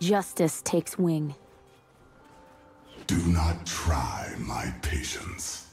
Justice takes wing. Do not try my patience.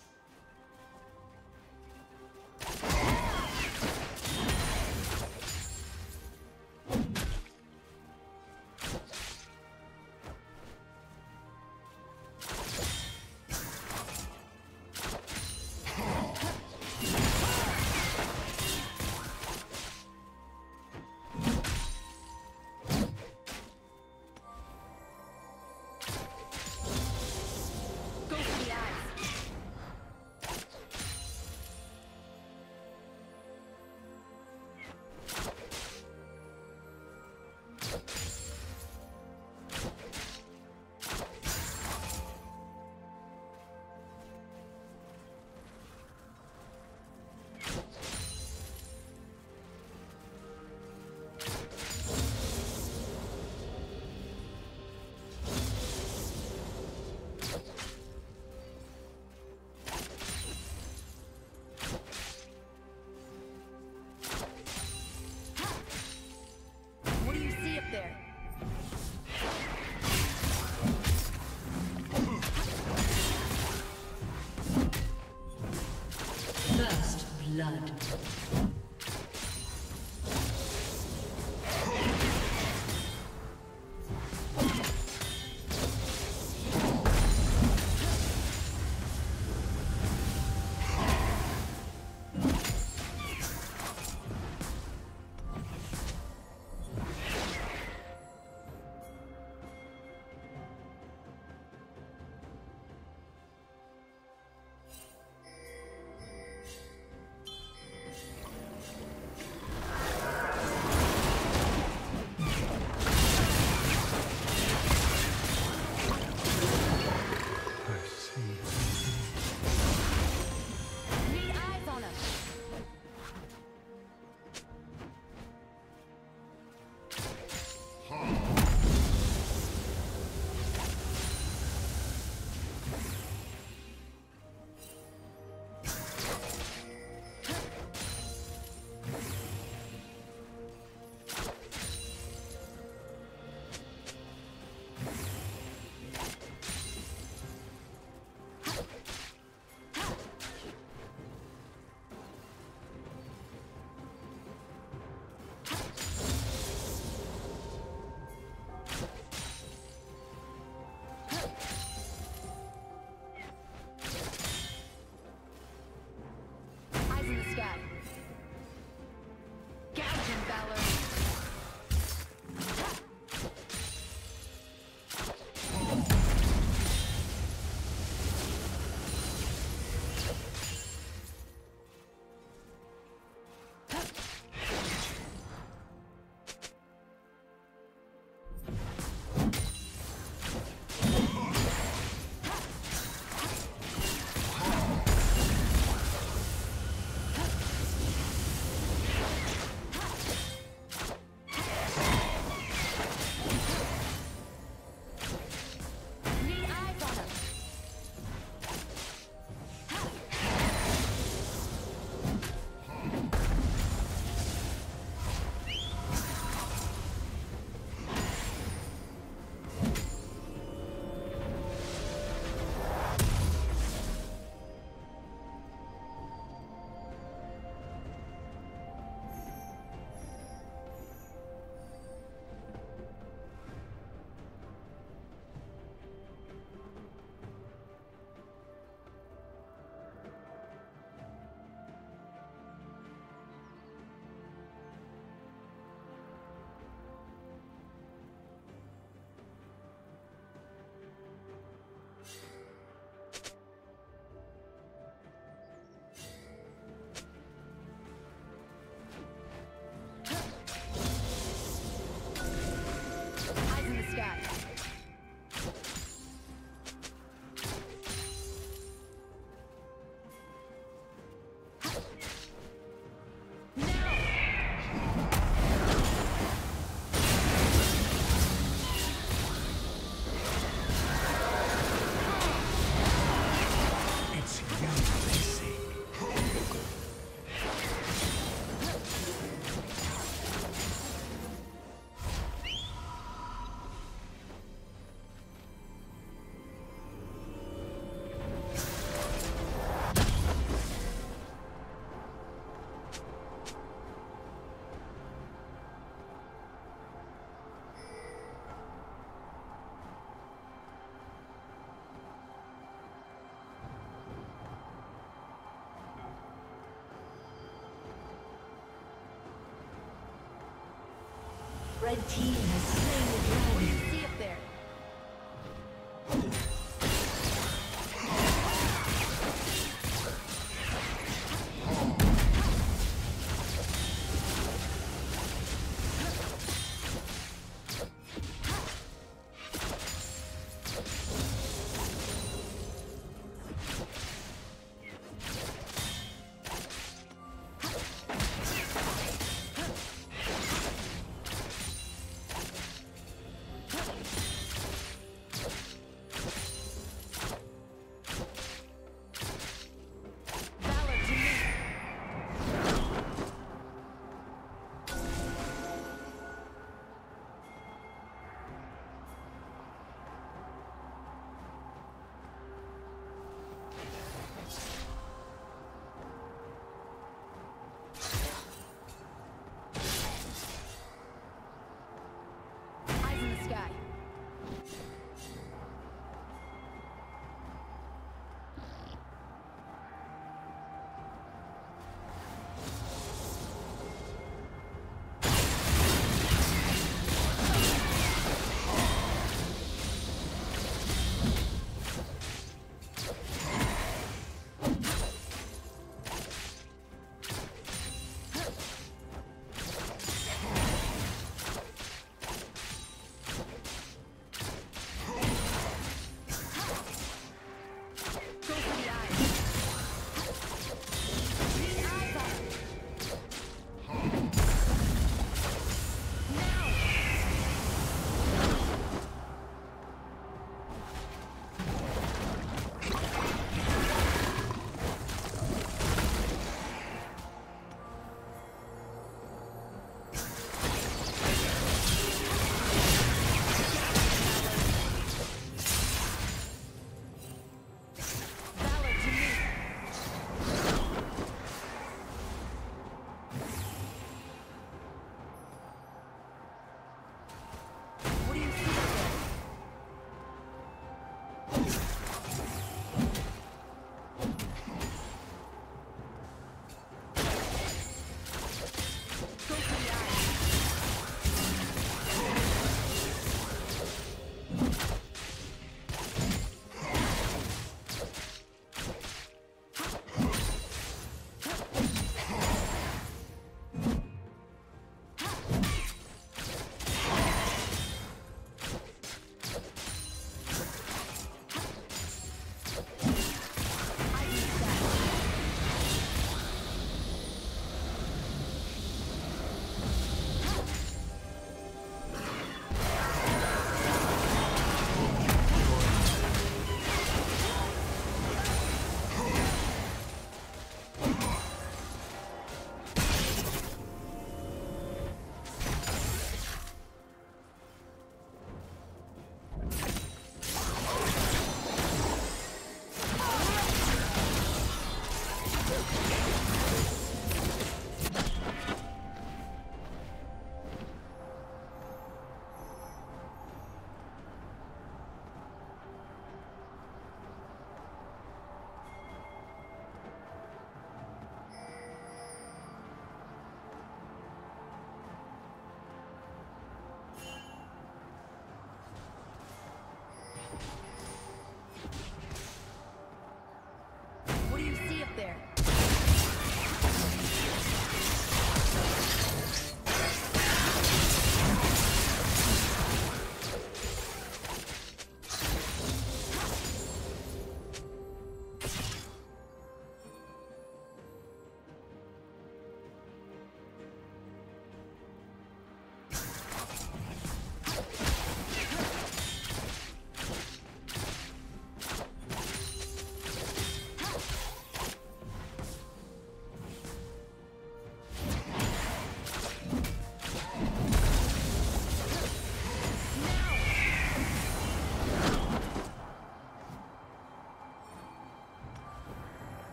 Red team has slain the dragon.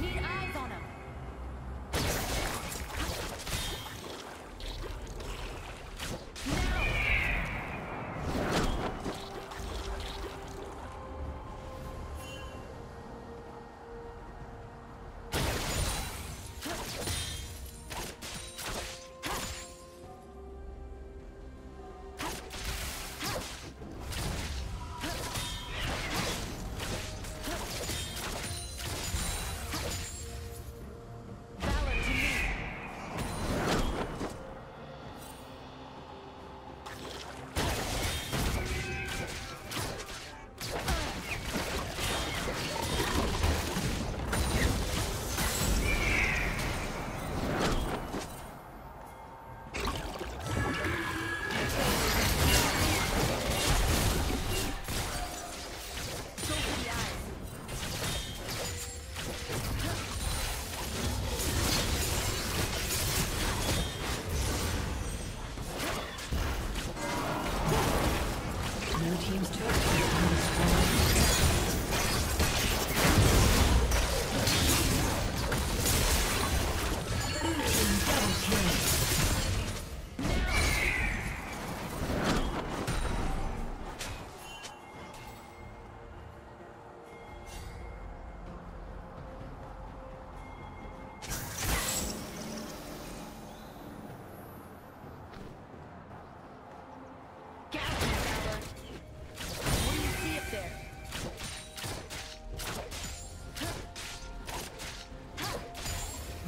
Need eyes on him. Now.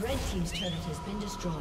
Red team's turret has been destroyed.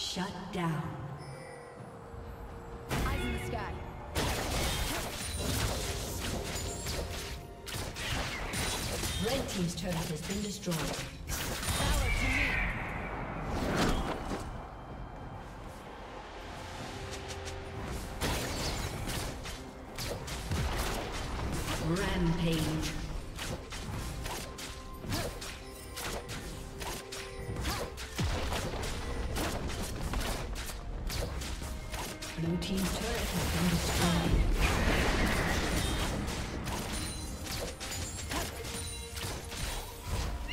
Shut down. Eyes in the sky. Red team's turret has been destroyed. Power to me. Rampage. Blue team's turret has been destroyed.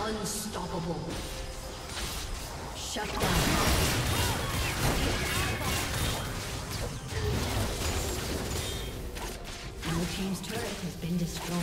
Unstoppable. Shut down. Your team's turret has been destroyed.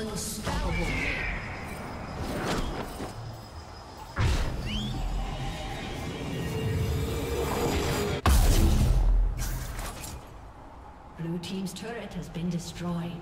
Unstoppable. Blue team's turret has been destroyed.